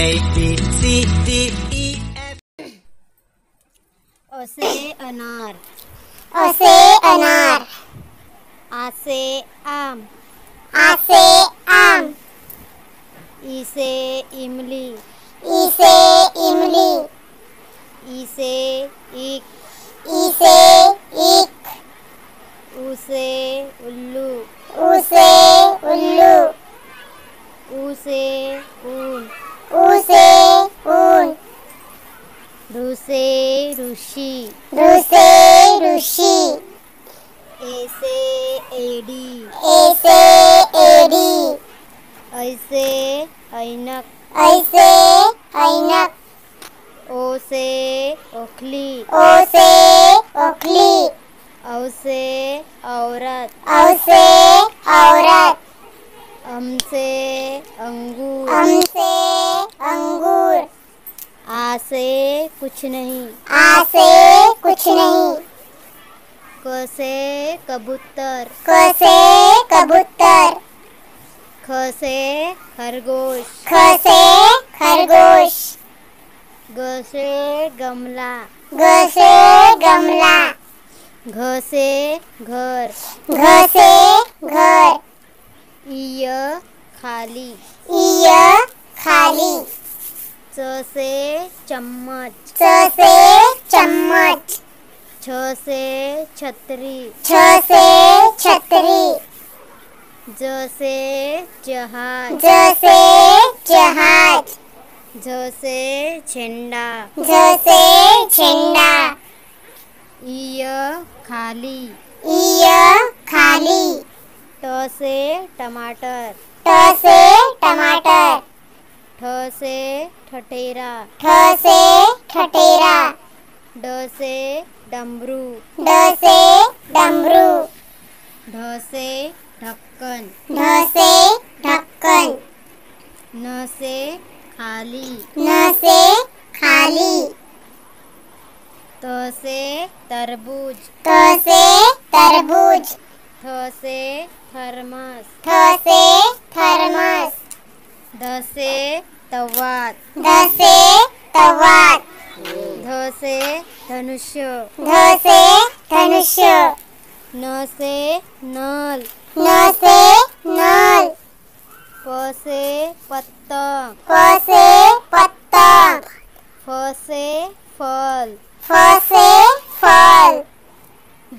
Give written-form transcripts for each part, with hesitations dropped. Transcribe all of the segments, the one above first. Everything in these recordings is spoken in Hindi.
A B C D E F O से अनार A से आम E से इमली E से ईख U से उल्लू U से ऊन ऋषि ए से एडी ऐसे ऐनक ओ से ओखली औ से औरत अम से अंगूर आ से कुछ नहीं क से कबूतर ख से खरगोश ग से गमला घ से घर इ खाली च से चम्मच छ से छतरी ज से जहाज ज से झंडा इ खाली ट से टमाटर ठ से ठठेरा ड से डमरू ढ से ढक्कन न से खाली त से तरबूज थ से थर्मस ध से धवात ध से धनुष्य न से नल प से पतंग फ से फल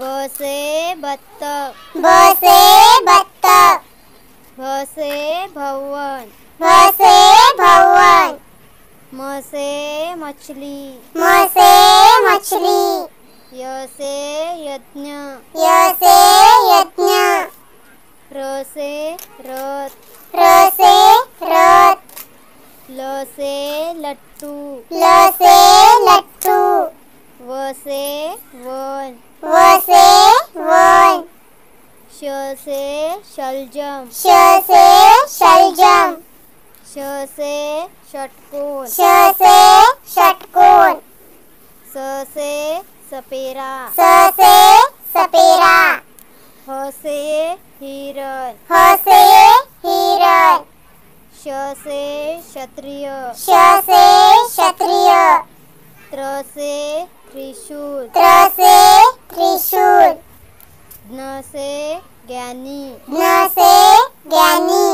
ब से बत्तख भ से भवन म से मछली य से यज्ञ र से रथ ल से लट्टू व से वन श से शलजम श से षटकोण स से सपेरा ह से हीरन श से क्षत्रिय त्र से त्रिशूल ज्ञानी